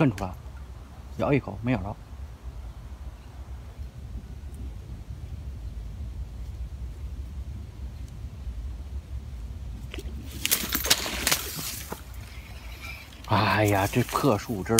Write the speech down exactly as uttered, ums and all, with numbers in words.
摁出来，咬一口没咬着。 哎呀，这破树枝